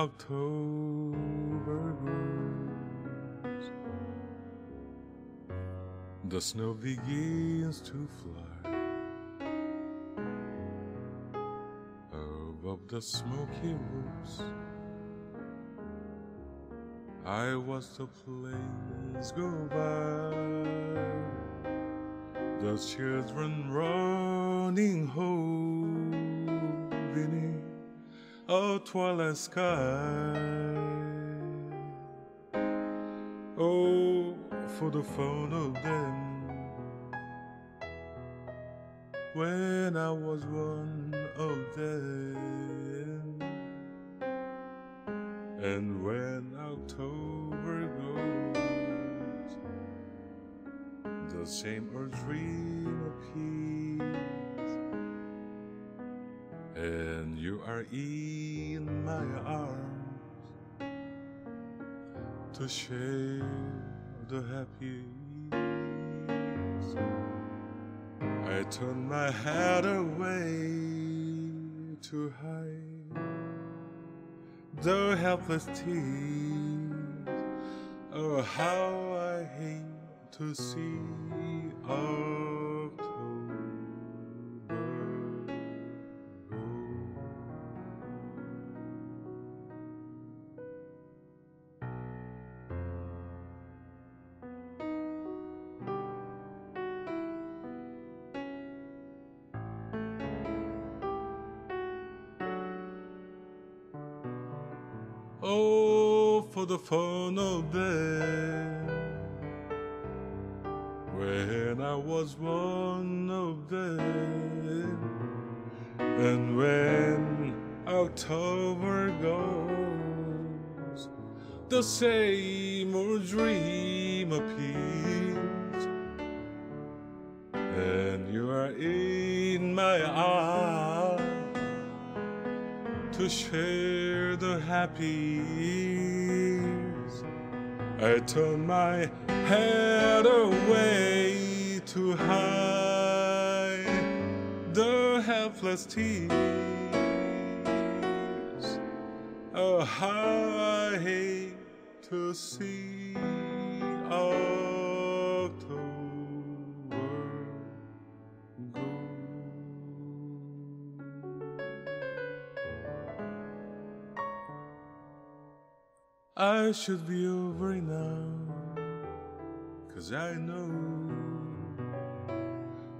October goes, the snow begins to fly above the smoky roofs. I watch the planes go by, the children running home beneath a twilight sky. Oh, for the fun of them, when I was one of them. And when October goes, the same old dream appears, and you are in my arms to share the happy years. I turn my head away to hide the helpless tears. Oh, how I hate to see October go. Oh, for the fun of them, when I was one of them. And when October goes, the same old dream appears, and you are in my arms to share the happy years. I turn my head away to hide the helpless tears. Oh, how I hate to see October go. I should be over now, 'cause I know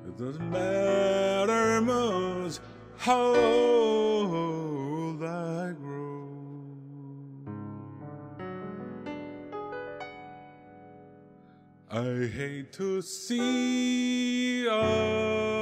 it doesn't matter much how old I grow. I hate to see